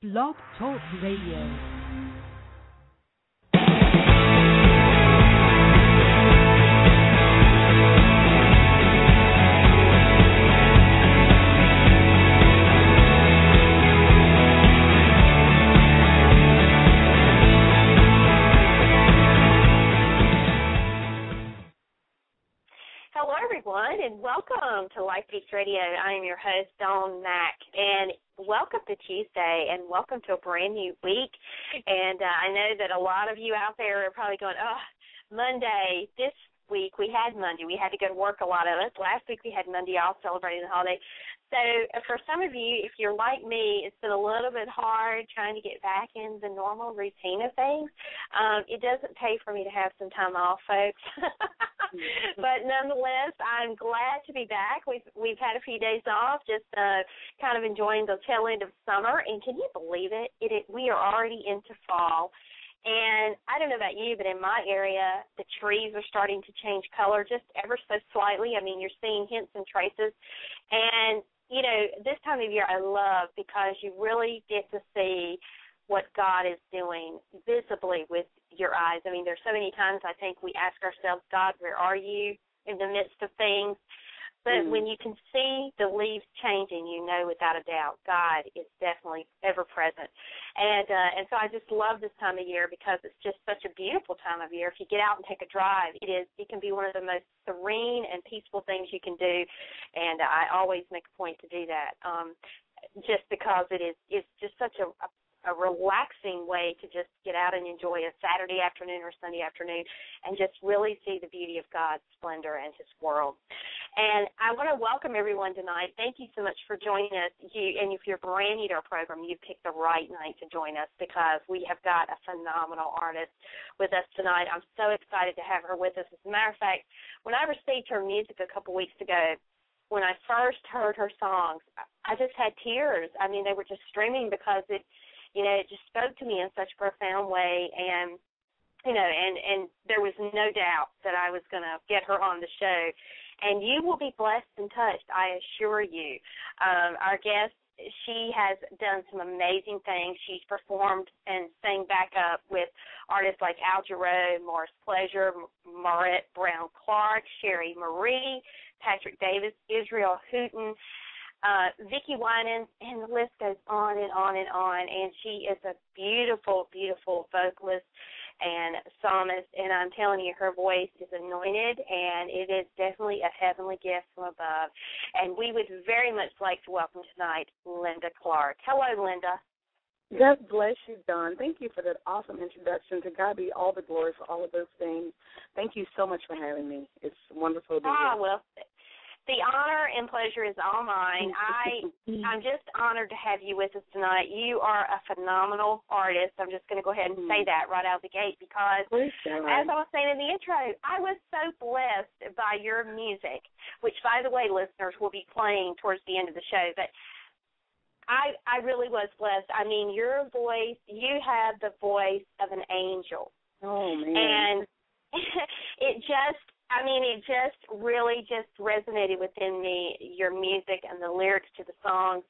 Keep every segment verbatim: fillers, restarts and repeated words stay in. Blog Talk Radio. And welcome to Life Beats Radio. I am your host, Dawn Mack, and welcome to Tuesday, and welcome to a brand new week. And uh, I know that a lot of you out there are probably going, oh, Monday, this week we had Monday. We had to go to work, a lot of us. Last week we had Monday off celebrating the holiday. So for some of you, if you're like me, it's been a little bit hard trying to get back in the normal routine of things. Um, it doesn't pay for me to have some time off, folks. But nonetheless, I'm glad to be back. We've we've had a few days off, just uh, kind of enjoying the tail end of summer. And can you believe it? It, it we are already into fall. And I don't know about you, but in my area, the trees are starting to change color just ever so slightly. I mean, you're seeing hints and traces. And, you know, this time of year I love because you really get to see what God is doing visibly with your eyes. I mean, there's so many times I think we ask ourselves, God, where are you in the midst of things? But mm. when you can see the leaves changing, you know without a doubt God is definitely ever-present. And uh, and so I just love this time of year because it's just such a beautiful time of year. If you get out and take a drive, it is it can be one of the most serene and peaceful things you can do, and I always make a point to do that um, just because it is it's just such a, a a relaxing way to just get out and enjoy a Saturday afternoon or Sunday afternoon and just really see the beauty of God's splendor and his world. And I want to welcome everyone tonight. Thank you so much for joining us. You, and if you're brand new to our program, you picked the right night to join us because we have got a phenomenal artist with us tonight. I'm so excited to have her with us. As a matter of fact, when I received her music a couple weeks ago, when I first heard her songs, I just had tears. I mean, they were just streaming because it, you know, it just spoke to me in such a profound way, and, you know, and, and there was no doubt that I was going to get her on the show. And you will be blessed and touched, I assure you. Um, our guest, she has done some amazing things. She's performed and sang back up with artists like Al Jarreau, Morris Pleasure, Maurette Brown-Clark, Sherry Marie, Patrick Davis, Israel Houghton, Uh, Vicki Winans, and the list goes on and on and on. And she is a beautiful, beautiful vocalist and psalmist. And I'm telling you, her voice is anointed, and it is definitely a heavenly gift from above. And we would very much like to welcome tonight Linda Clark. Hello, Linda. God bless you, Dawn. Thank you for that awesome introduction. To God be all the glory for all of those things. Thank you so much for having me. It's wonderful to be ah, here. Well, the honor and pleasure is all mine. I, I'm just honored to have you with us tonight. You are a phenomenal artist. I'm just going to go ahead and say that right out of the gate because, as I was saying in the intro, I was so blessed by your music, which, by the way, listeners, will be playing towards the end of the show. But I, I really was blessed. I mean, your voice, you have the voice of an angel. Oh, man. And it just... I mean, it just really just resonated within me, your music and the lyrics to the songs.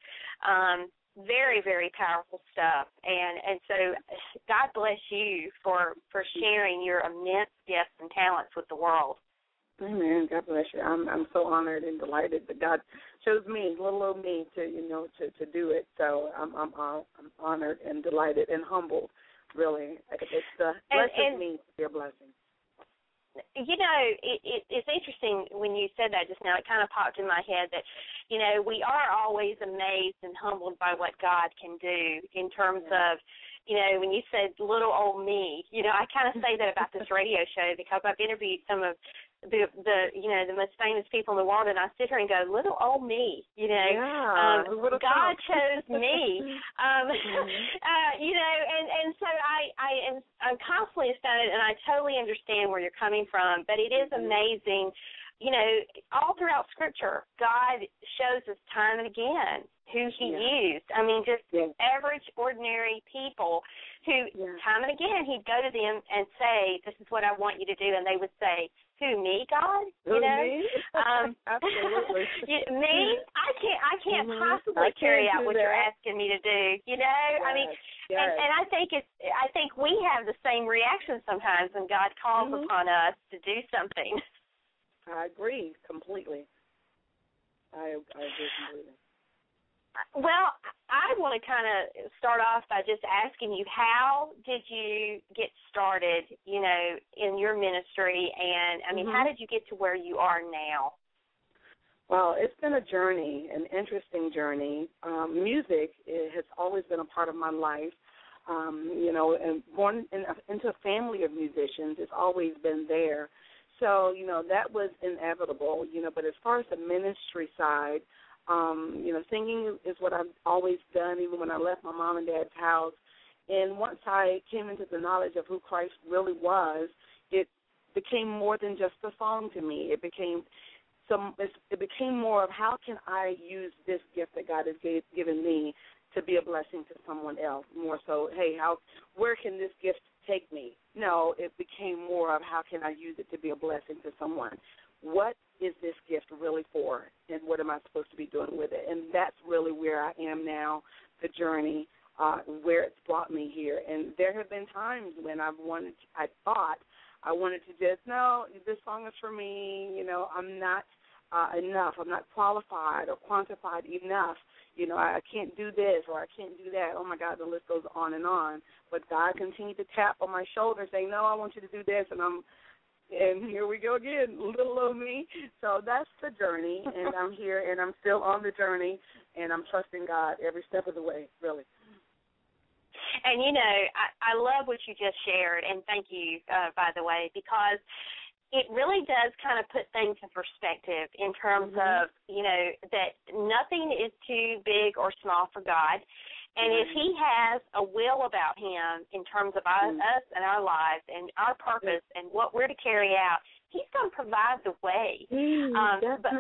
Um, very, very powerful stuff. And and so God bless you for, for sharing your immense gifts and talents with the world. Amen. God bless you. I'm I'm so honored and delighted that God chose me, little old me, to you know to, to do it. So I'm I'm I'm honored and delighted and humbled. Really, it's uh, blesses and, and, me to be a blessing. You know, it, it, it's interesting when you said that just now. It kind of popped in my head that, you know, we are always amazed and humbled by what God can do in terms yeah. of, you know, when you said little old me, you know, I kind of say that about this radio show because I've interviewed some of the, the, you know, the most famous people in the world, and I sit here and go, little old me, you know. Yeah, um, God thought? chose me. um, mm-hmm. uh, you know, and, and so I, I am, I'm constantly astounded, and I totally understand where you're coming from, but it is mm-hmm. amazing. You know, all throughout Scripture, God shows us time and again who he yeah. used. I mean, just yeah. average, ordinary people who yeah. time and again he'd go to them and say, this is what I want you to do, and they would say, Who, me, God? You Who, know? Me? Um, Absolutely. You, me? I can't I can't mm-hmm. possibly I can't carry out what that. You're asking me to do, you know? Yes, I mean, yes. and, and I think it's I think we have the same reaction sometimes when God calls mm-hmm. upon us to do something. I agree completely. I, I agree completely. Well, I want to kind of start off by just asking you, how did you get started, you know, in your ministry? And, I mean, mm-hmm. how did you get to where you are now? Well, it's been a journey, an interesting journey. Um, music it has always been a part of my life, um, you know, and born in, into a family of musicians. It's always been there. So, you know, that was inevitable, you know, but as far as the ministry side, Um, you know, singing is what I've always done, even when I left my mom and dad's house. And once I came into the knowledge of who Christ really was, it became more than just a song to me. It became some. It became more of how can I use this gift that God has gave, given me to be a blessing to someone else. More so, hey, how where can this gift take me? No, it became more of how can I use it to be a blessing to someone. What is this gift really for, and what am I supposed to be doing with it? And that's really where I am now, the journey, uh, where it's brought me here. And there have been times when I've wanted, I thought I wanted to just, no, this song is for me, you know, I'm not uh, enough, I'm not qualified or quantified enough, you know, I, I can't do this or I can't do that. Oh, my God, the list goes on and on. But God continued to tap on my shoulder and say, no, I want you to do this, and I'm And here we go again, little old me. So that's the journey, and I'm here, and I'm still on the journey, and I'm trusting God every step of the way, really. And, you know, I, I love what you just shared, and thank you, uh, by the way, because it really does kind of put things in perspective in terms mm-hmm. of, you know, that nothing is too big or small for God. And if he has a will about him in terms of our, mm. us and our lives and our purpose mm. and what we're to carry out, he's going to provide the way. Mm, um, but,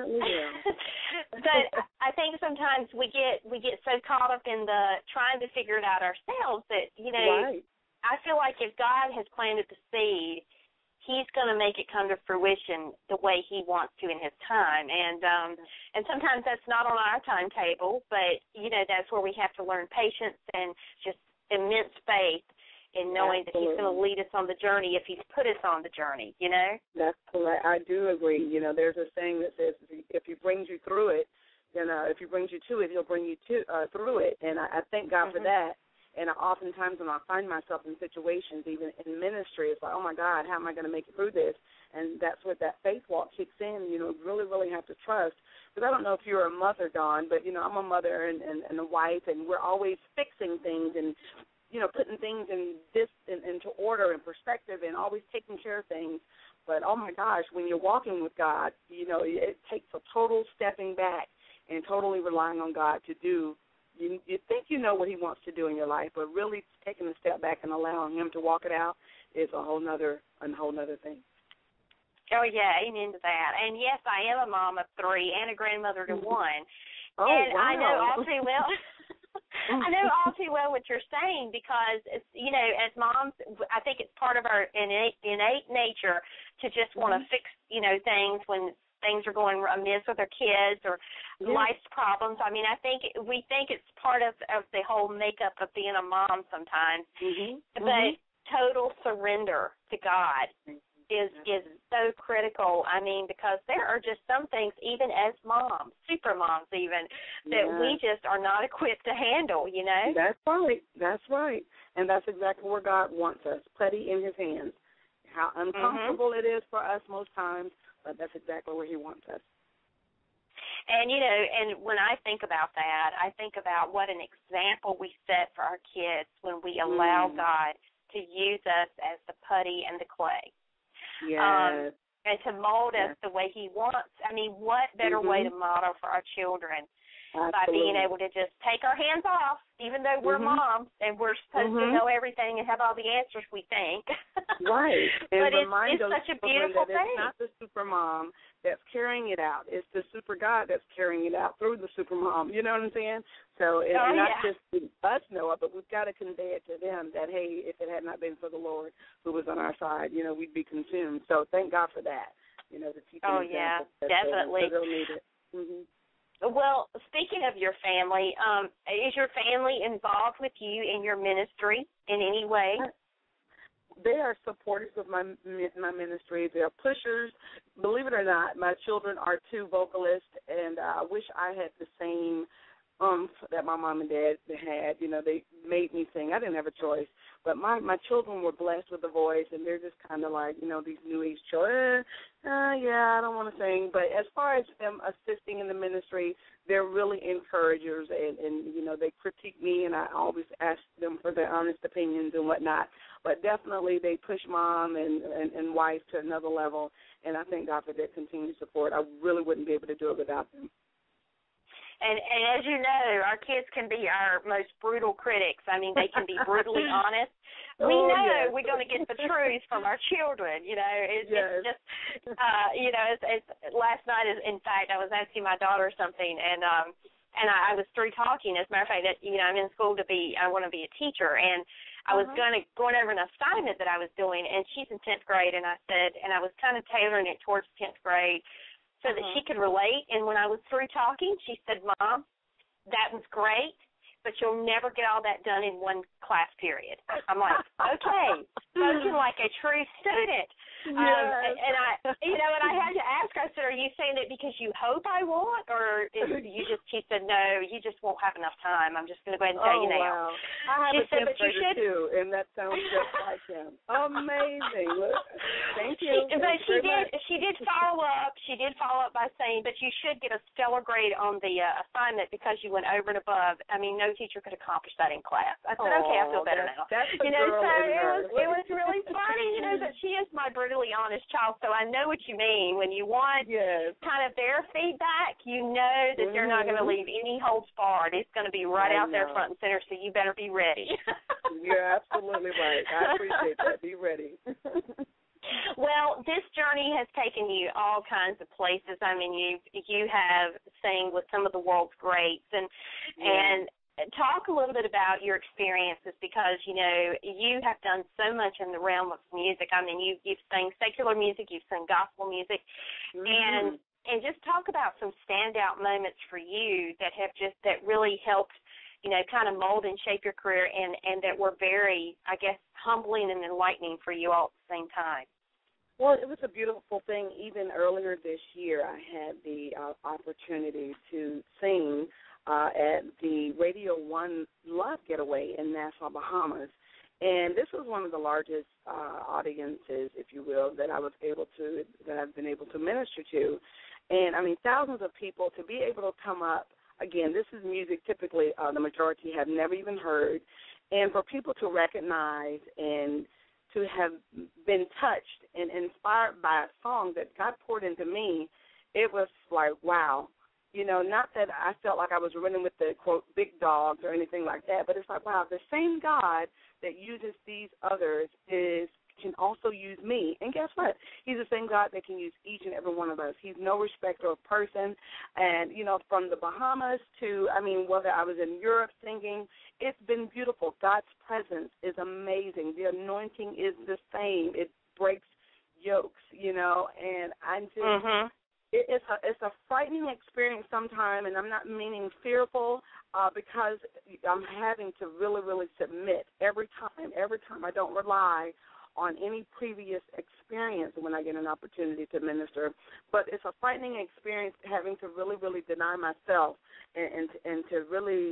but I think sometimes we get we get so caught up in the trying to figure it out ourselves that, you know, right. I feel like if God has planted the seed, he's going to make it come to fruition the way he wants to in his time. And um, and sometimes that's not on our timetable, but, you know, that's where we have to learn patience and just immense faith in knowing Absolutely. That he's going to lead us on the journey if he's put us on the journey, you know? That's correct. I do agree. You know, there's a saying that says if he brings you through it, then uh, if he brings you to it, he'll bring you to uh, through it. And I, I thank God mm-hmm. for that. And oftentimes when I find myself in situations, even in ministry, it's like, oh, my God, how am I going to make it through this? And that's where that faith walk kicks in. You know, really, really have to trust. Because I don't know if you're a mother, Dawn, but, you know, I'm a mother and, and, and a wife, and we're always fixing things and, you know, putting things in this in, into order and perspective and always taking care of things. But, oh, my gosh, when you're walking with God, you know, it takes a total stepping back and totally relying on God to do You, you think you know what he wants to do in your life, but really taking a step back and allowing him to walk it out is a whole nother, a whole nother thing. Oh, yeah, amen to that. And, yes, I am a mom of three and a grandmother to one. Oh, and wow. I know all too well. I know all too well what you're saying because, it's, you know, as moms, I think it's part of our innate, innate nature to just want to mm-hmm. fix, you know, things when things are going amiss with our kids or yes. life's problems. I mean, I think we think it's part of, of the whole makeup of being a mom sometimes. Mm-hmm. But mm-hmm. total surrender to God is is so critical. I mean, because there are just some things, even as moms, super moms even, that yes. we just are not equipped to handle, you know? That's right. That's right. And that's exactly where God wants us, plenty in his hands. How uncomfortable mm-hmm. it is for us most times, but that's exactly where he wants us. And, you know, and when I think about that, I think about what an example we set for our kids when we mm. allow God to use us as the putty and the clay. Yes. Um, and to mold yes. us the way he wants. I mean, what better mm-hmm. way to model for our children Absolutely. By being able to just take our hands off, even though we're mm-hmm. moms and we're supposed mm-hmm. to know everything and have all the answers we think. Right. And but remind it's, it's such a beautiful that thing. It's not the super mom that's carrying it out. It's the super God that's carrying it out through the super mom. You know what I'm saying? So it's oh, not yeah. just us know it, but we've got to convey it to them that, hey, if it had not been for the Lord who was on our side, you know, we'd be consumed. So thank God for that. you know, the teaching. Oh, yeah, definitely. They'll, they'll need it. Mm-hmm. Well, speaking of your family, um, is your family involved with you in your ministry in any way? They are supporters of my my ministry. They are pushers. Believe it or not, my children are two vocalists, and I wish I had the same umph that my mom and dad had. You know, they made me sing. I didn't have a choice. But my, my children were blessed with a voice, and they're just kind of like, you know, these new age children. Eh, uh, yeah, I don't want to sing. But as far as them assisting in the ministry, they're really encouragers, and, and, you know, they critique me, and I always ask them for their honest opinions and whatnot. But definitely they push mom and, and, and wife to another level, and I thank God for their continued support. I really wouldn't be able to do it without them. And, and as you know, our kids can be our most brutal critics. I mean, they can be brutally honest. We oh, know yes. we're going to get the truth from our children, you know. It's, yes. it's just, uh, you know, it's, it's, last night, is, in fact, I was asking my daughter something, and um, and I, I was through talking. As a matter of fact, that, you know, I'm in school to be, I want to be a teacher, and I was uh-huh. going to, going over an assignment that I was doing, and she's in tenth grade, and I said, and I was kind of tailoring it towards tenth grade, so that she could relate. And when I was through talking, she said, Mom, that was great, but you'll never get all that done in one class period. I'm like, okay, spoken like a true student. Yes. Um, and, and I, you know, and I had to ask her, I said, are you saying that because you hope I want, or you just, she said, no, you just won't have enough time. I'm just going to go ahead and tell oh, you now. Wow. I have she a said, but you should, too, and that sounds just like him. Amazing. Thank you. She, Thank but you she did, much. she did follow up. She did follow up by saying, but you should get a stellar grade on the uh, assignment because you went over and above. I mean, no teacher could accomplish that in class. I said, oh, okay, I feel better that's, now. That's you know, so it was, it was really funny, you know, that she is my brutally honest child, so I know what you mean. When you want yes. kind of their feedback, you know that mm-hmm. they're not going to leave any holds barred. It's going to be right I out know. there front and center, so you better be ready. You're absolutely right. I appreciate that. Be ready. Well, this journey has taken you all kinds of places. I mean, you you have sang with some of the world's greats, and yeah. and talk a little bit about your experiences because, you know, you have done so much in the realm of music. I mean, you, you've sung secular music, you've sung gospel music, mm-hmm. and and just talk about some standout moments for you that have just, that really helped, you know, kind of mold and shape your career and, and that were very, I guess, humbling and enlightening for you all at the same time. Well, it was a beautiful thing. Even earlier this year, I had the uh, opportunity to sing Uh, at the Radio One Love Getaway in Nassau, Bahamas. And this was one of the largest uh, audiences, if you will, that I was able to, that I've been able to minister to. And, I mean, thousands of people to be able to come up. Again, this is music typically uh, the majority have never even heard. And for people to recognize and to have been touched and inspired by a song that God poured into me, it was like, wow. You know, not that I felt like I was running with the, quote, big dogs or anything like that, but it's like, wow, the same God that uses these others is can also use me. And guess what? He's the same God that can use each and every one of us. He's no respecter of person. And, you know, from the Bahamas to, I mean, whether I was in Europe singing, it's been beautiful. God's presence is amazing. The anointing is the same. It breaks yokes, you know, and I just mm-hmm. – It's a, it's a frightening experience sometimes, and I'm not meaning fearful uh, because I'm having to really, really submit every time. Every time I don't rely on any previous experience when I get an opportunity to minister. But it's a frightening experience having to really, really deny myself and and, and to really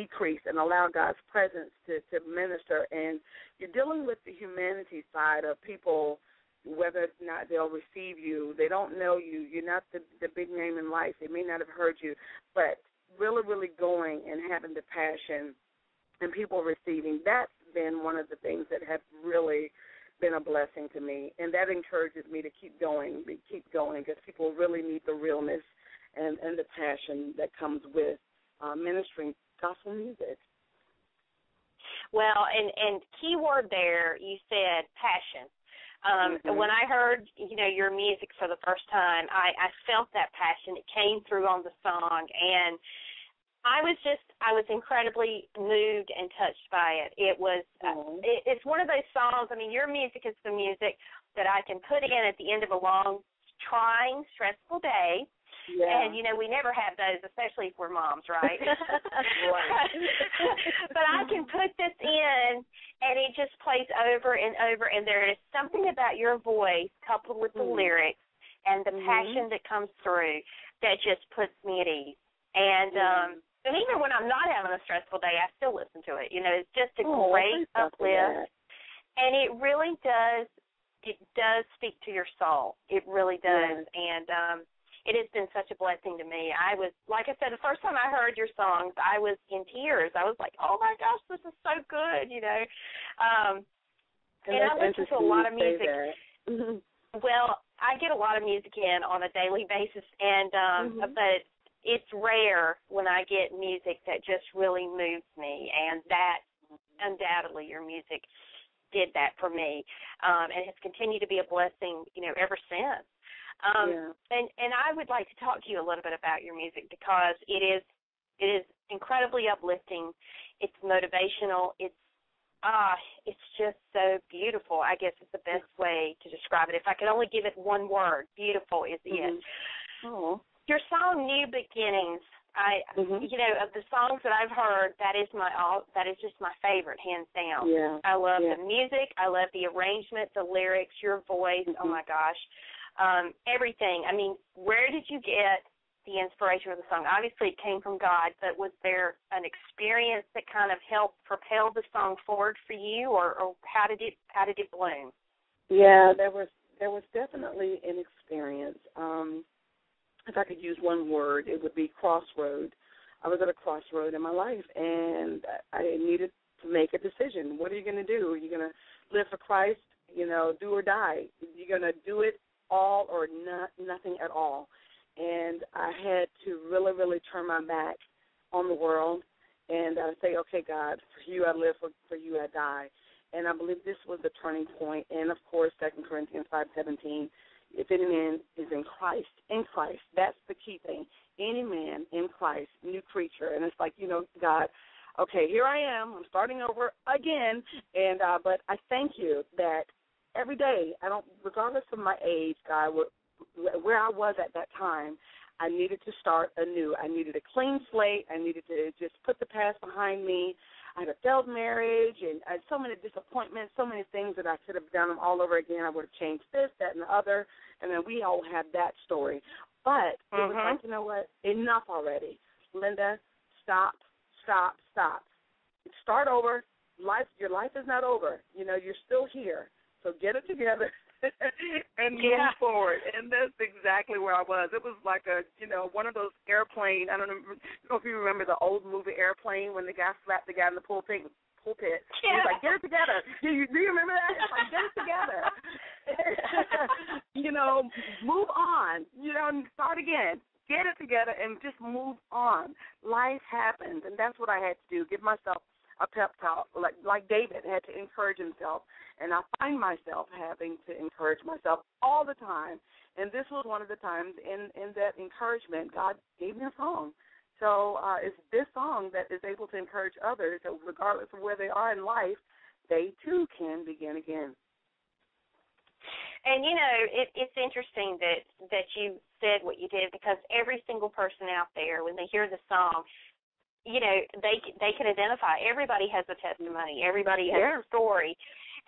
decrease and allow God's presence to, to minister. And you're dealing with the humanity side of people, whether or not they'll receive you. They don't know you. You're not the, the big name in life. They may not have heard you. But really, really going and having the passion and people receiving, that's been one of the things that have really been a blessing to me. And that encourages me to keep going, keep going, because people really need the realness and, and the passion that comes with uh, ministering gospel music. Well, and, and key word there, you said passion. Um, mm-hmm. When I heard, you know, your music for the first time, I, I felt that passion. It came through on the song, and I was just, I was incredibly moved and touched by it. It was, mm-hmm. uh, it, it's one of those songs, I mean, your music is the music that I can put in at the end of a long trying, stressful day. Yeah. And, you know, we never have those, especially if we're moms, right? But I can put this in, and it just plays over and over, and there is something about your voice coupled with the mm. lyrics and the mm-hmm. passion that comes through that just puts me at ease. And mm. um, and even when I'm not having a stressful day, I still listen to it. You know, it's just a oh, great uplift. And it really does, it does speak to your soul. It really does. Yeah. And um, it has been such a blessing to me. I was, like I said, the first time I heard your songs, I was in tears. I was like, oh, my gosh, this is so good, you know. Um, and, and I listen to a lot of music. Well, I get a lot of music in on a daily basis, and um, mm-hmm. but it's rare when I get music that just really moves me, and that undoubtedly your music did that for me, um, and has continued to be a blessing, you know, ever since. Um, yeah. And and I would like to talk to you a little bit about your music, because it is it is incredibly uplifting. It's motivational. It's ah, uh, it's just so beautiful. I guess is the best way to describe it. If I could only give it one word, beautiful is mm-hmm. it. Oh. Your song "New Beginnings." I, mm-hmm. you know, of the songs that I've heard, that is my all. That is just my favorite, hands down. Yeah. I love yeah. the music. I love the arrangement, the lyrics, your voice. Mm-hmm. Oh my gosh, um, everything. I mean, where did you get the inspiration of the song? Obviously, it came from God, but was there an experience that kind of helped propel the song forward for you, or, or how did it how did it bloom? Yeah, there was there was definitely an experience. Um, If I could use one word, it would be crossroad. I was at a crossroad in my life, and I needed to make a decision. What are you going to do? Are you going to live for Christ, you know, do or die? You're going to do it all or not, nothing at all. And I had to really, really turn my back on the world, and I say, okay, God, for you I live, for, for you I die. And I believe this was the turning point. And, of course, Second Corinthians five seventeen, if any man is in Christ, in Christ, that's the key thing. Any man in Christ, new creature. And it's like, you know, God, okay, here I am. I'm starting over again. And uh, but I thank you that every day, I don't, regardless of my age, God, where I was at that time, I needed to start anew. I needed a clean slate. I needed to just put the past behind me. I had a failed marriage and I had so many disappointments, so many things that I could have done them all over again. I would have changed this, that, and the other, and then we all have that story. But mm-hmm. it was like, you know what, enough already. Linda, stop, stop, stop. Start over. Life, your life is not over. You know, you're still here. So get it together and yeah. move forward. And that's exactly where I was. It was like a, you know, one of those airplane, I don't know if you remember the old movie Airplane when the guy slapped the guy in the pulpit. pulpit. Yeah. He was like, get it together. Do you, do you remember that? It's like, get it together. You know, move on. You know, and start again. Get it together and just move on. Life happens, and that's what I had to do, give myself a pep talk, like, like David had to encourage himself, and I find myself having to encourage myself all the time, and this was one of the times in, in that encouragement God gave me a song. So uh, it's this song that is able to encourage others, so regardless of where they are in life, they too can begin again. And, you know, it, it's interesting that, that you said what you did, because every single person out there, when they hear the song, you know, they they can identify. Everybody has a testimony. Everybody has yeah. a story.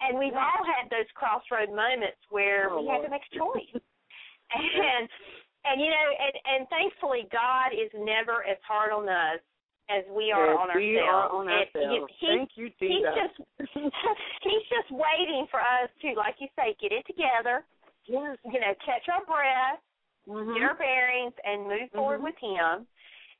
And we've yeah. all had those crossroad moments where oh, we Lord. had to make a choice. and, and you know, and, and thankfully God is never as hard on us as we are yes, on ourselves. We are on ourselves. He, Thank you, Jesus. He's just, he's just waiting for us to, like you say, get it together, yes. you know, catch our breath, mm-hmm. get our bearings, and move mm-hmm. forward with him.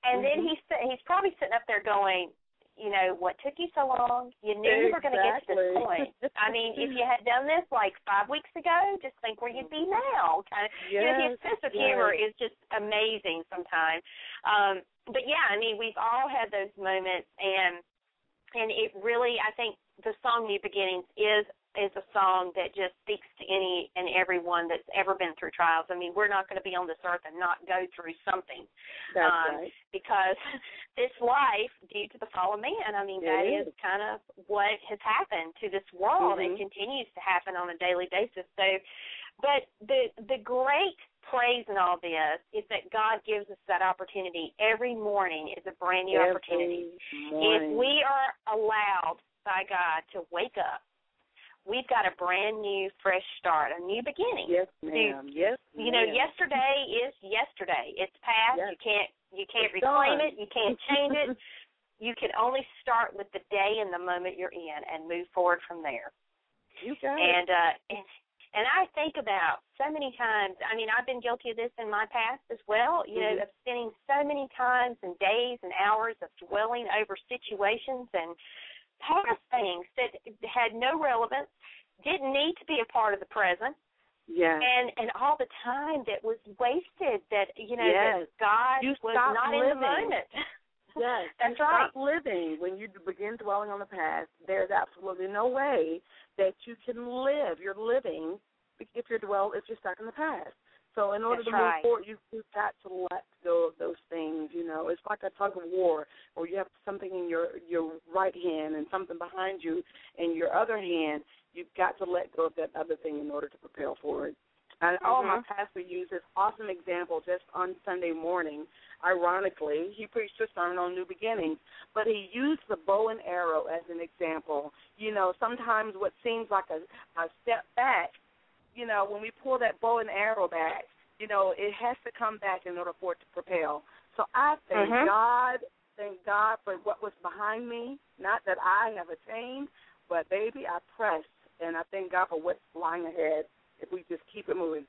And mm-hmm. then he's he's probably sitting up there going, you know, what took you so long? You knew exactly. you were going to get to this point. I mean, if you had done this like five weeks ago, just think where you'd be now. Kind of, yes. you know, his sense of humor yes. is just amazing sometimes. Um, but, yeah, I mean, we've all had those moments, and and it really, I think the song New Beginnings is is a song that just speaks to any and everyone that's ever been through trials. I mean, we're not going to be on this earth and not go through something. That's um, right. Because this life, due to the fall of man, I mean, it that is. is kind of what has happened to this world mm-hmm. and continues to happen on a daily basis. So, but the the great praise in all this is that God gives us that opportunity. Every morning is a brand new Every opportunity. Morning. If we are allowed by God to wake up, we've got a brand new, fresh start, a new beginning. Yes, ma'am. Yes, ma'am. You know, yesterday is yesterday. It's past. Yes. You can't you can't it's reclaim done. It. You can't change it. You can only start with the day and the moment you're in and move forward from there. You got and, it. Uh, and and I think about so many times, I mean, I've been guilty of this in my past as well, you mm-hmm. know, of spending so many times and days and hours of dwelling over situations and past things that had no relevance, didn't need to be a part of the present. Yeah. And and all the time that was wasted that, you know, yes. that God you was not living. In the moment. Yes. That's you right. Stop living when you begin dwelling on the past. There's absolutely no way that you can live. You're living if you're dwell if you're stuck in the past. So in order That's to move right. forward, you, you've got to let go of those things. You know, it's like a tug of war, or you have something in your your right hand and something behind you in your other hand. You've got to let go of that other thing in order to propel forward. And mm-hmm. all my pastor used this awesome example just on Sunday morning. Ironically, he preached a sermon on new beginnings, but he used the bow and arrow as an example. You know, sometimes what seems like a, a step back, you know, when we pull that bow and arrow back, you know, it has to come back in order for it to propel. So I thank mm-hmm. God, thank God for what was behind me, not that I have attained, but, baby, I pressed, and I thank God for what's lying ahead if we just keep it moving.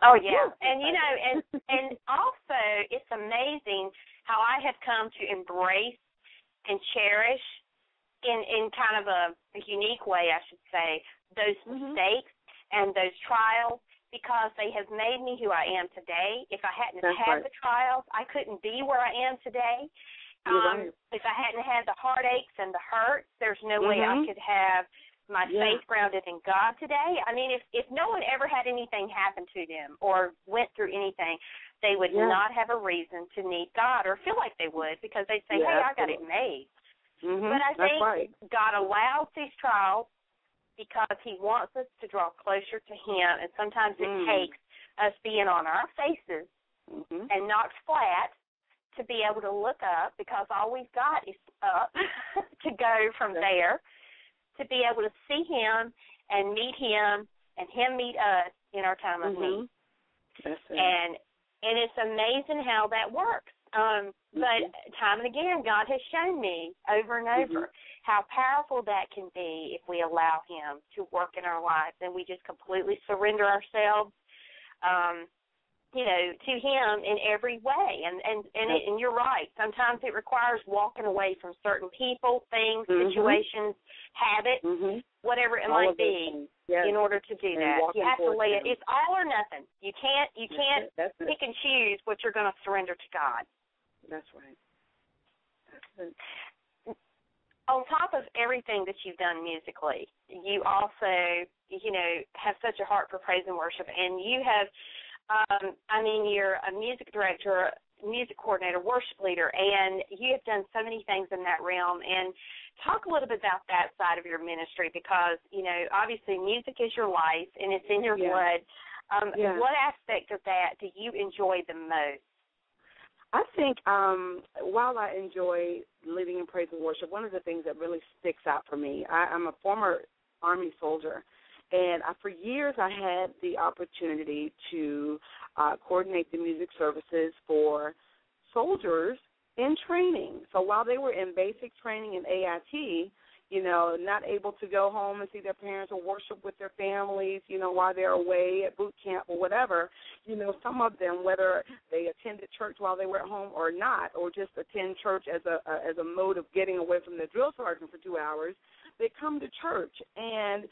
Oh, yeah, and, you know, and, and also it's amazing how I have come to embrace and cherish in, in kind of a, a unique way, I should say, those mm-hmm. mistakes and those trials, because they have made me who I am today. If I hadn't That's had right. the trials, I couldn't be where I am today. Um, right. If I hadn't had the heartaches and the hurts, there's no mm-hmm. way I could have my yeah. faith grounded in God today. I mean, if, if no one ever had anything happen to them or went through anything, they would yeah. not have a reason to need God or feel like they would, because they'd say, yeah, hey, absolutely. I got it made. Mm-hmm. But I That's think right. God allows these trials because he wants us to draw closer to him, and sometimes mm. it takes us being on our faces mm-hmm. and not flat to be able to look up, because all we've got is up to go from there. To be able to see him and meet him and him meet us in our time of mm-hmm. need. That's it. And, and it's amazing how that works. Um, mm-hmm. But time and again, God has shown me over and over mm-hmm. how powerful that can be if we allow him to work in our lives and we just completely surrender ourselves, um, you know, to him in every way. And and, and, it, and you're right. Sometimes it requires walking away from certain people, things, mm-hmm. situations, habits, mm-hmm. whatever it all might be yes. in order to do and that. You have to lay it. It's all or nothing. You can't you That's can't it. That's pick it. And choose what you're going to surrender to God. That's right. That's it. On top of everything that you've done musically, you also, you know, have such a heart for praise and worship, and you have Um, I mean, you're a music director, music coordinator, worship leader, and you have done so many things in that realm. And talk a little bit about that side of your ministry, because, you know, obviously music is your life and it's in your yeah. blood. Um, yeah. What aspect of that do you enjoy the most? I think um, while I enjoy leading in praise and worship, one of the things that really sticks out for me, I, I'm a former Army soldier. And I, for years, I had the opportunity to uh, coordinate the music services for soldiers in training. So while they were in basic training in A I T, you know, not able to go home and see their parents or worship with their families, you know, while they're away at boot camp or whatever, you know, some of them, whether they attended church while they were at home or not, or just attend church as a, a as a mode of getting away from the drill sergeant for two hours, they come to church. And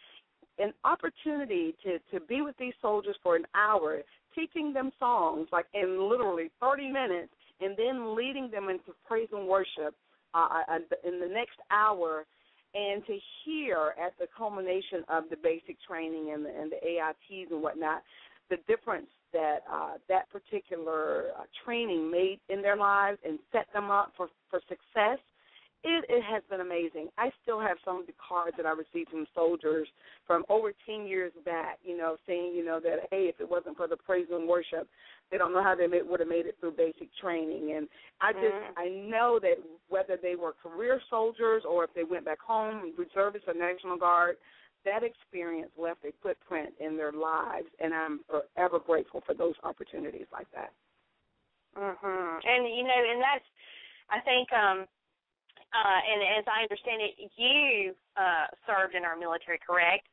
an opportunity to, to be with these soldiers for an hour, teaching them songs, like in literally thirty minutes, and then leading them into praise and worship uh, in the next hour, and to hear at the culmination of the basic training and the, and the A I Ts and whatnot, the difference that uh, that particular uh, training made in their lives and set them up for, for success It, it has been amazing. I still have some of the cards that I received from soldiers from over ten years back, you know, saying, you know, that, hey, if it wasn't for the praise and worship, they don't know how they would have made it through basic training. And I just, mm-hmm. I know that whether they were career soldiers or if they went back home, reservists or National Guard, that experience left a footprint in their lives, and I'm forever grateful for those opportunities like that. Mm-hmm. And, you know, and that's, I think, um, Uh, and as I understand it, you uh, served in our military, correct?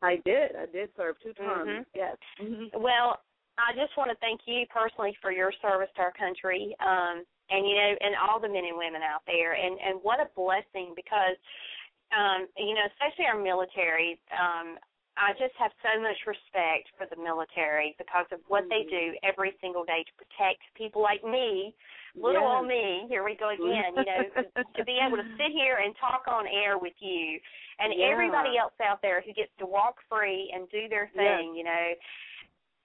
I did. I did serve two terms, mm-hmm. yes. Mm-hmm. Well, I just want to thank you personally for your service to our country um, and, you know, and all the men and women out there. And, and what a blessing because, um, you know, especially our military, um, I just have so much respect for the military because of what mm-hmm. they do every single day to protect people like me, little yes. old me, here we go again, you know, to be able to sit here and talk on air with you and yeah. everybody else out there who gets to walk free and do their thing, yes. you know.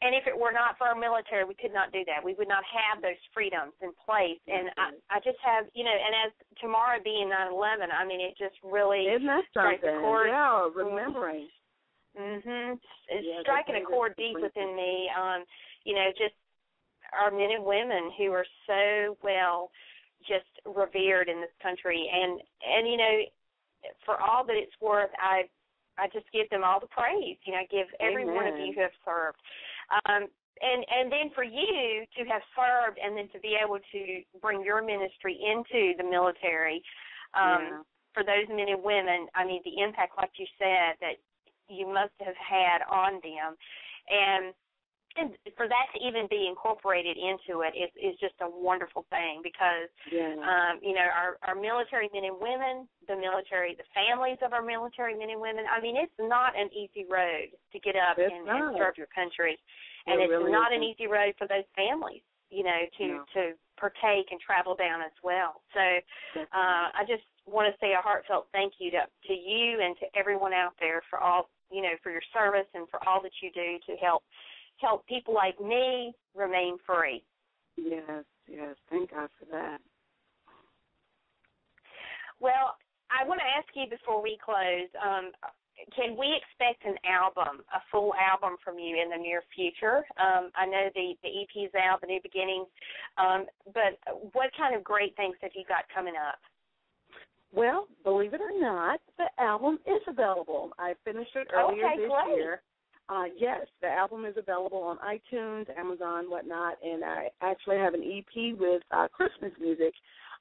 And if it were not for our military, we could not do that. We would not have those freedoms in place. And I, I just have, you know, and as tomorrow being nine eleven, I mean, it just really Isn't that strikes a chord. Yeah, remembering. Mm-hmm. It's yeah, striking a chord deep within me, um, you know, just our men and women who are so well just revered in this country. And, and you know, for all that it's worth, I I just give them all the praise. You know, I give every Amen. One of you who have served. Um, and, and then for you to have served and then to be able to bring your ministry into the military, um, yeah. for those men and women, I mean, the impact, like you said, that you must have had on them. And, and for that to even be incorporated into it is, is just a wonderful thing because, yeah. um, you know, our, our military men and women, the military, the families of our military men and women, I mean, it's not an easy road to get up and, and serve your country. And it it's really not isn't. An easy road for those families, you know, to, no. to partake and travel down as well. So uh, I just want to say a heartfelt thank you to, to you and to everyone out there for all, you know, for your service and for all that you do to help help people like me remain free. Yes, yes. Thank God for that. Well, I want to ask you before we close, um, can we expect an album, a full album from you in the near future? Um, I know the, the E P's out, The New Beginnings, um, but what kind of great things have you got coming up? Well, believe it or not, the album is available. I finished it earlier okay, this great. year. Uh, yes, the album is available on iTunes, Amazon, whatnot, and I actually have an E P with uh, Christmas music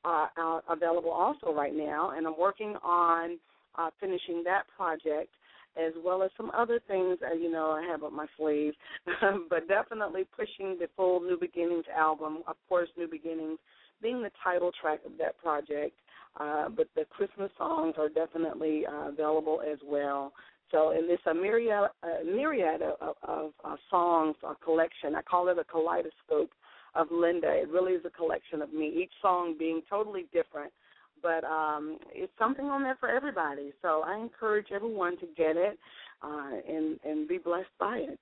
uh, uh, available also right now, and I'm working on uh, finishing that project as well as some other things, uh, you know, I have up my sleeve, but definitely pushing the full New Beginnings album, of course, New Beginnings being the title track of that project. Uh, but the Christmas songs are definitely uh, available as well. So, and it's a myriad, a myriad of, of, of songs, a collection. I call it a kaleidoscope of Linda. It really is a collection of me, each song being totally different. But um, it's something on there for everybody. So I encourage everyone to get it uh, and, and be blessed by it.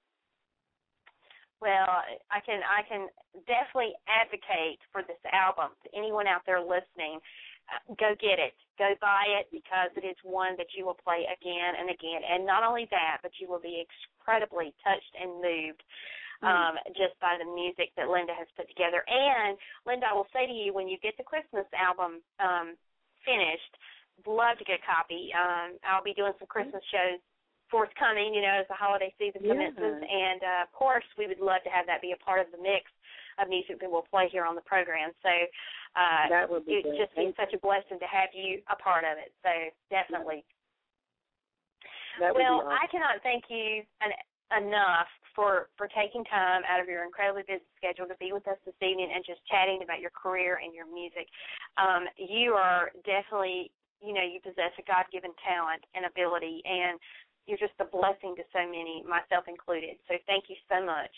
Well, I can I can definitely advocate for this album to anyone out there listening. Go get it. Go buy it because it is one that you will play again and again. And not only that, but you will be incredibly touched and moved um, mm. just by the music that Linda has put together. And, Linda, I will say to you, when you get the Christmas album um, finished, love to get a copy. Um, I'll be doing some Christmas shows forthcoming, you know, as the holiday season yeah. commences. And, uh, of course, we would love to have that be a part of the mix of music that we'll play here on the program. So uh, that would be it would just be such a blessing to have you a part of it. So definitely. That would well, be awesome. I cannot thank you an, enough for, for taking time out of your incredibly busy schedule to be with us this evening and just chatting about your career and your music. Um, you are definitely, you know, you possess a God-given talent and ability, and you're just a blessing to so many, myself included. So thank you so much.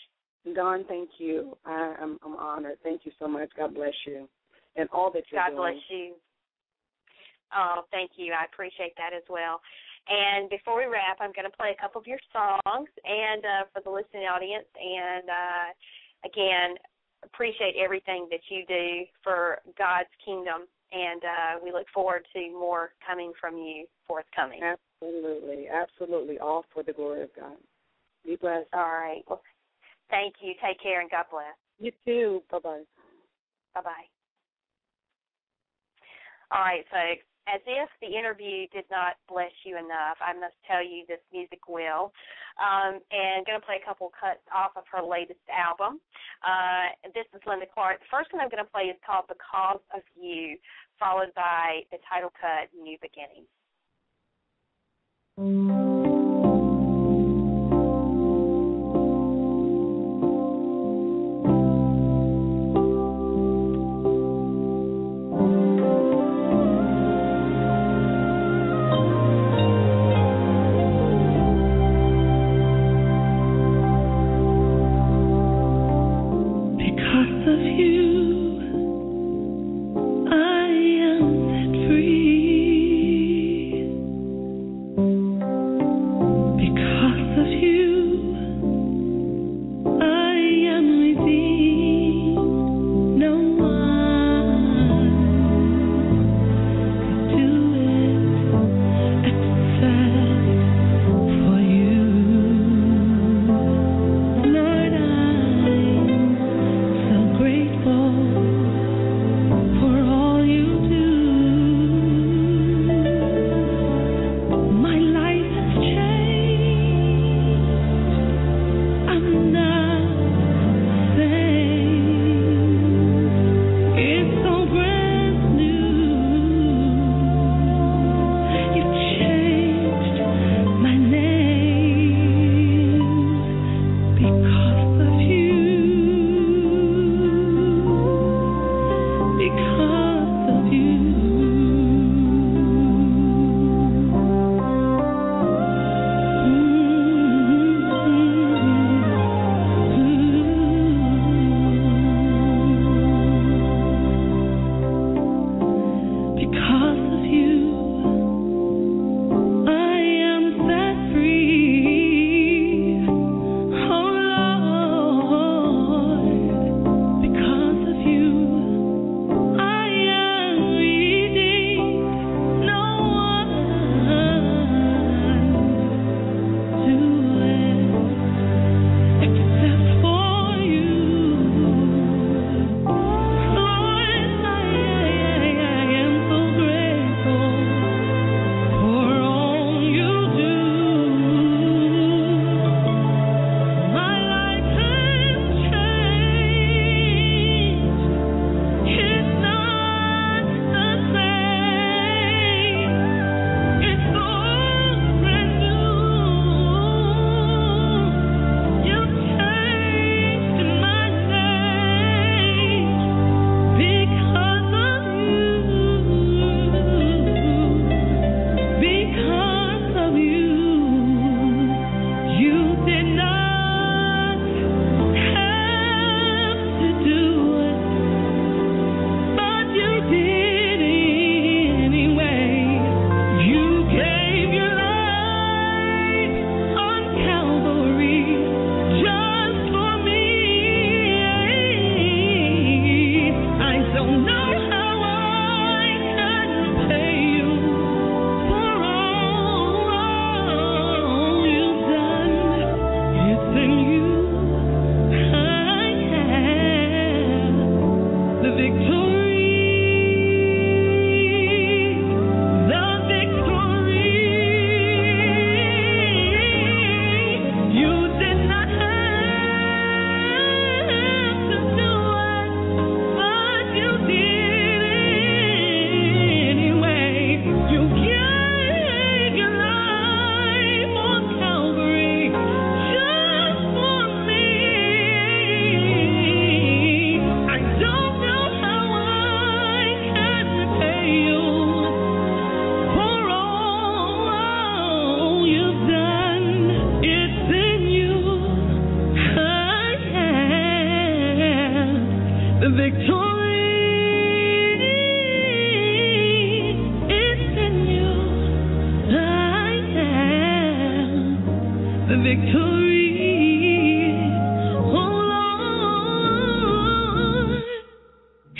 Dawn, thank you. I, I'm, I'm honored. Thank you so much. God bless you and all that you're God doing. God bless you. Oh, thank you. I appreciate that as well. And before we wrap, I'm going to play a couple of your songs and uh, for the listening audience. And, uh, again, appreciate everything that you do for God's kingdom and uh, we look forward to more coming from you forthcoming. Absolutely, absolutely, all for the glory of God. Be blessed. All right. Well, thank you. Take care, and God bless. You too. Bye-bye. Bye-bye. All right, folks, as if the interview did not bless you enough, I must tell you this music will. Um, and I'm going to play a couple cuts off of her latest album. Uh, this is Linda Clark. The first one I'm going to play is called Because of You, followed by the title cut, New Beginnings. Mm-hmm.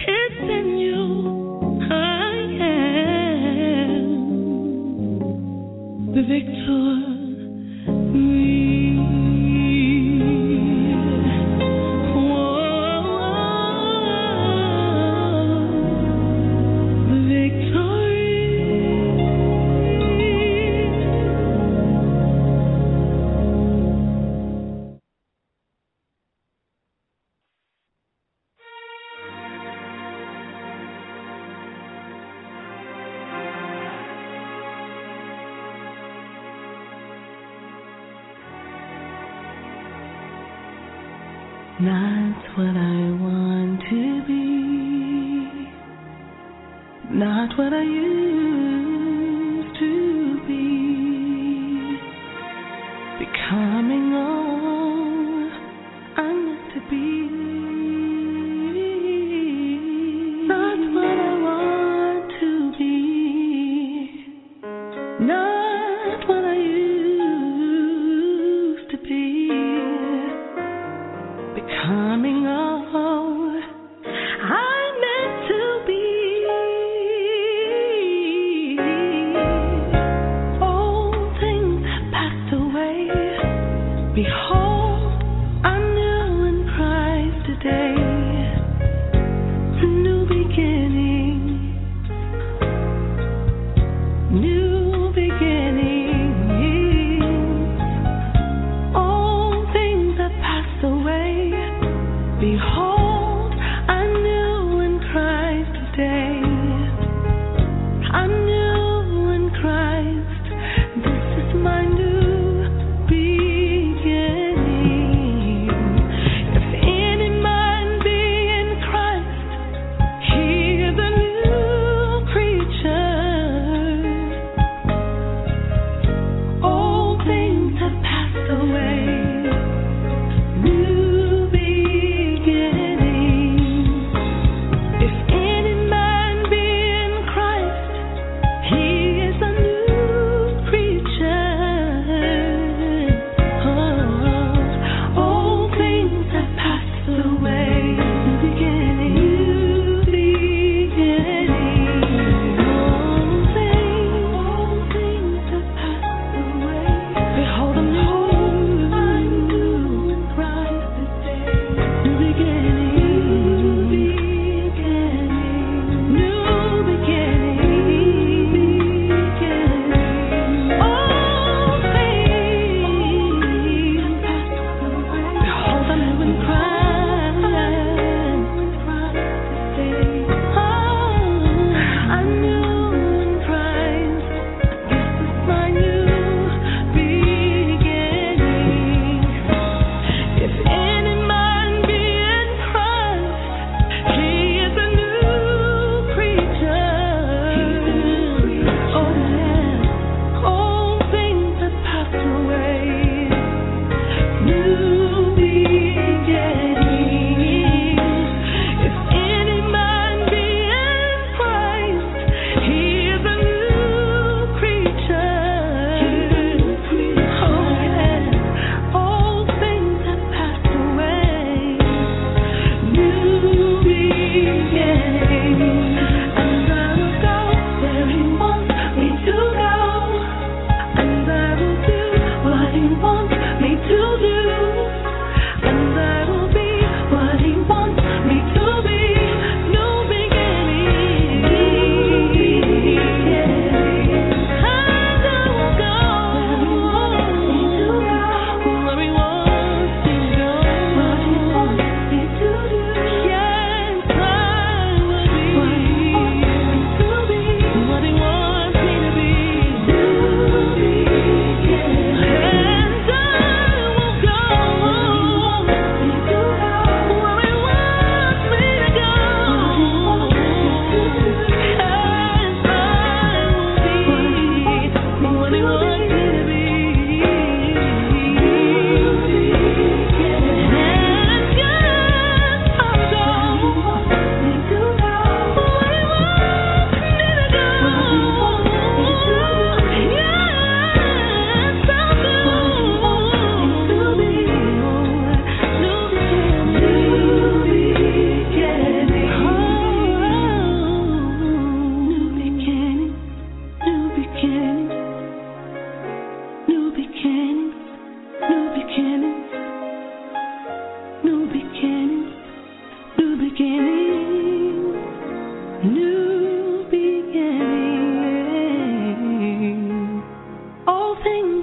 It's in you. I the victor. Not what I want to be, not what I used to be, becoming all I'm meant to be.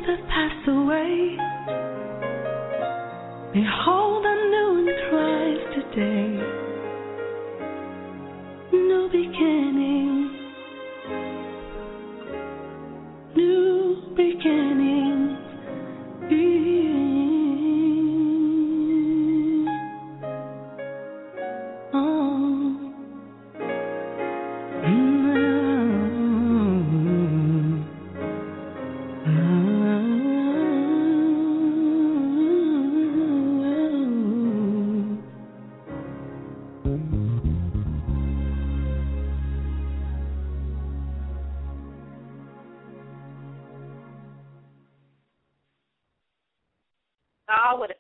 that passed away. Behold, a new in Christ today. New beginning. New beginning.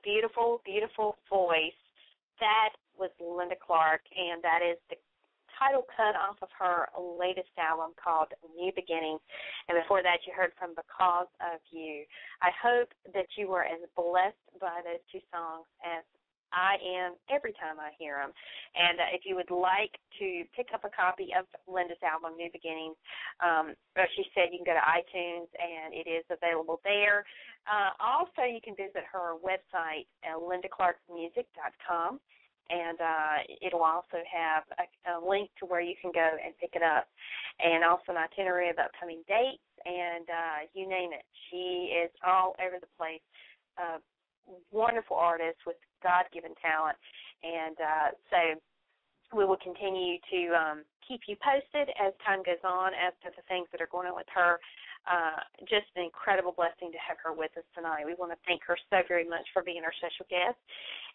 Beautiful, beautiful voice. That was Linda Clark, and that is the title cut off of her latest album called New Beginnings. And before that, you heard from Because of You. I hope that you were as blessed by those two songs as I am every time I hear them. And uh, if you would like to pick up a copy of Linda's album, New Beginnings, um, as she said, you can go to iTunes, and it is available there. Uh, also, you can visit her website, uh, linda clark music dot com, and uh, it'll also have a, a link to where you can go and pick it up, and also an itinerary of upcoming dates, and uh, you name it. She is all over the place. Uh, wonderful artist with God-given talent, and uh, so we will continue to um, keep you posted as time goes on as to the things that are going on with her. Uh, just an incredible blessing to have her with us tonight. We want to thank her so very much for being our special guest,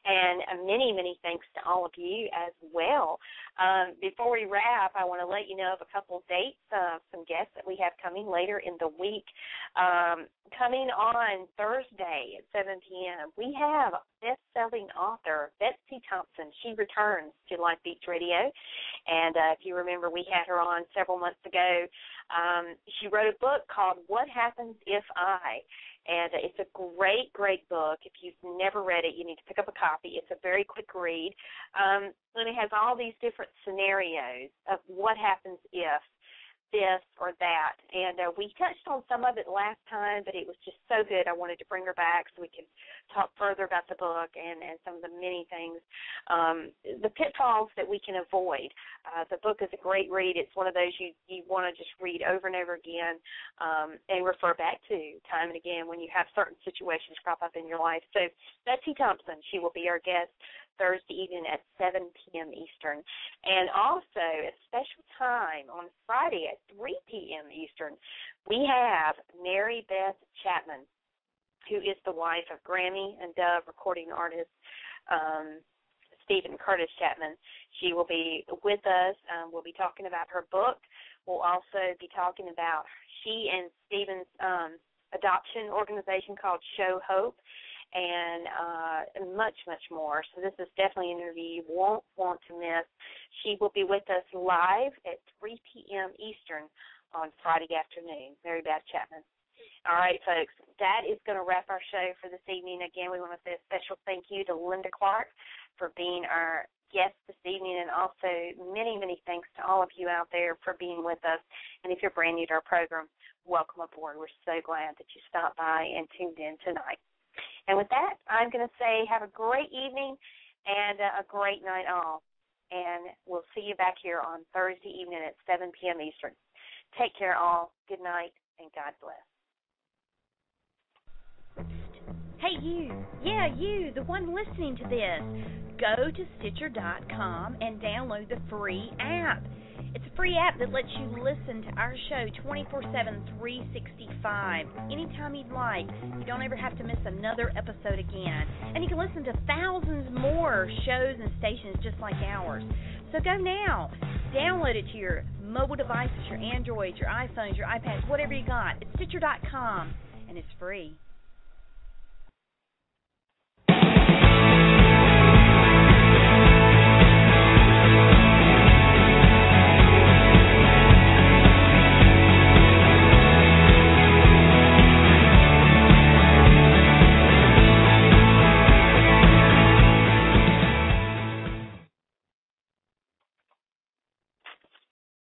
and uh, many, many thanks to all of you as well. Um, before we wrap, I want to let you know of a couple of dates, uh, some guests that we have coming later in the week. Um, coming on Thursday at seven p.m., we have best-selling author Betsy Thompson. She returns to Life Beats Radio, and uh, if you remember, we had her on several months ago. Um, she wrote a book called What Happens If I? And uh, it's a great, great book. If you've never read it, you need to pick up a copy. It's a very quick read. Um, and it has all these different scenarios of what happens if this or that. And uh, we touched on some of it last time, but it was just so good. I wanted to bring her back so we could talk further about the book and, and some of the many things, um, the pitfalls that we can avoid. Uh, the book is a great read. It's one of those you, you want to just read over and over again um, and refer back to time and again when you have certain situations crop up in your life. So Betsy Thompson, she will be our guest Thursday evening at seven p.m. Eastern. And also, a special time on Friday at three p.m. Eastern, we have Mary Beth Chapman, who is the wife of Grammy and Dove recording artist um, Stephen Curtis Chapman. She will be with us. Um, we'll be talking about her book. We'll also be talking about she and Stephen's um, adoption organization called Show Hope, and uh, much, much more. So this is definitely an interview you won't want to miss. She will be with us live at three p.m. Eastern on Friday afternoon. Mary Beth Chapman. All right, folks, that is going to wrap our show for this evening. Again, we want to say a special thank you to Linda Clark for being our guest this evening, and also many, many thanks to all of you out there for being with us. And if you're brand new to our program, welcome aboard. We're so glad that you stopped by and tuned in tonight. And with that, I'm going to say have a great evening and a great night all. And we'll see you back here on Thursday evening at seven p.m. Eastern. Take care all. Good night and God bless. Hey, you. Yeah, you, the one listening to this. Go to Stitcher dot com and download the free app. It's a free app that lets you listen to our show twenty-four seven, three sixty-five, anytime you'd like. You don't ever have to miss another episode again. And you can listen to thousands more shows and stations just like ours. So go now. Download it to your mobile devices, your Androids, your iPhones, your iPads, whatever you got. It's Stitcher dot com, and it's free.